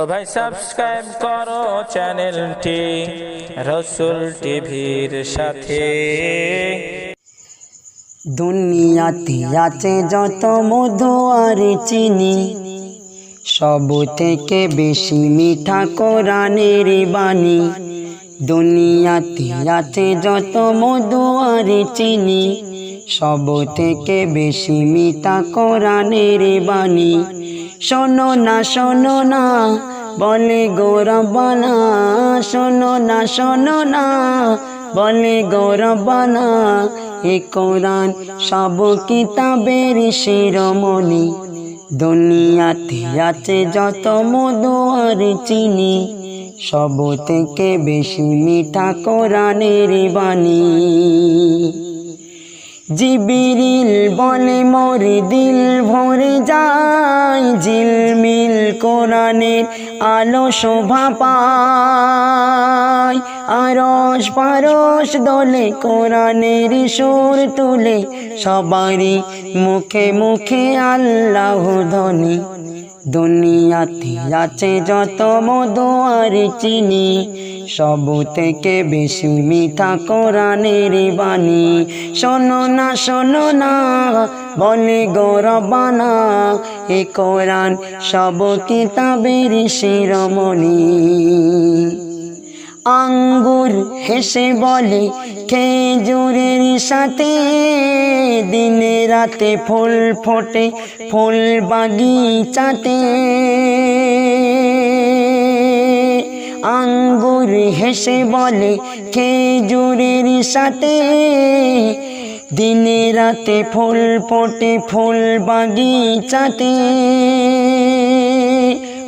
ओ भाई सब्सक्राइब करो चैनलटी रसूल टीवीर साथे। दुनियाते आछे जत मधु आर चीनी सबथेके बेशी मीठा कुरानेर बाणी। दुनियाते आछे जत मधु आर चीनी सबथेके बेशी मीठा कुरानेर बाणी। शोनो ना बोले गौरबाना, शोनो ना बोले गौरबाना, ए कुरान सब किताबेर शिरोमणि। दुनियाते आछे जत मधु आर चीनी सबथेके बेशी मीठा कुरानेर बाणी। जिबिरिल बोले मोर दिल भरे जाए, झिलमिल कुरानेर आलो शोभा पाय। आरश पारश दोले कुरानेर सुर तुले सबारी मुखे मुखे आल्लाह ध्वनि। दुनियाते आछे जत मधु आर चीनी सबथेके बेशी मीठा कुरानेर बाणी। शोनो ना बोले गौरबाना, ए कुरान सब किताबेर शिरोमणि। आंगुर हेसे बोले खेजुरेर साथे, दिने राते फुल फोटे फुल बागिचाते। आंगुर हेसे बोले खेजुरेर साथे, दिने राते फुल फोटे फुल बागिचाते।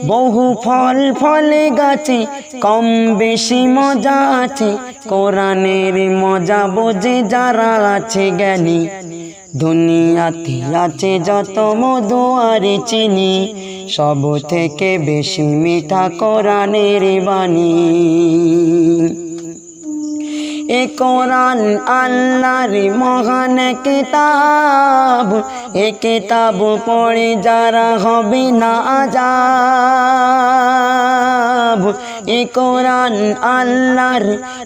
बहु फल फले गाचे कम बेशी मजा आछे, कुरानेर मजा बोझे जारा आछे ज्ञानी। दुनियाते आछे जत मधु आर चीनी सबथेके बेशी मीठा कुरानेर बाणी। ए कुरान आल्लाहर महान किताब, ए किताब पढ़े जारा हबे ना आजाब। ए कुरान आल्लाहर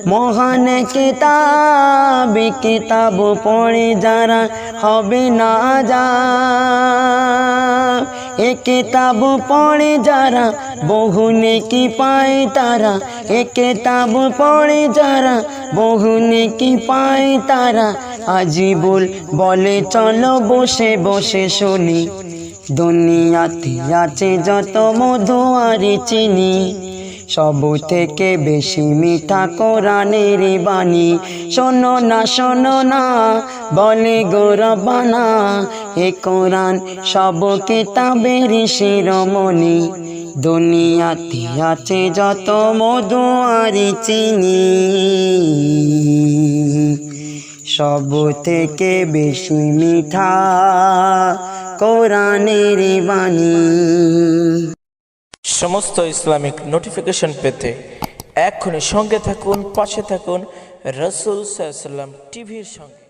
महान किताब, ए किताब पढ़े जारा हबे ना आजाब। ए किताब पढ़े जारा बहु नेकी पाए तारा, ए किताब पढ़े जारा बहु नेकी पाए तारा। आजीबुल बोले चलो बसे बसे शुनी। दुनियाते आछे जत मधु आर चीनी सबथेके बेशी मीठा कुरानेर बाणी। शोनो ना बोले गौरबाना, ए कुरान सब किताबेर शिरोमणि। दुनियाते आछे जत मधु आर चीनी सबथेके बेशी मीठा कुरानेर बाणी। समस्त इस्लामिक नोटिफिकेशन पेते एखुनी संगे थाकुन, पाशे थाकुन रसूल SAW टीवीर संगे।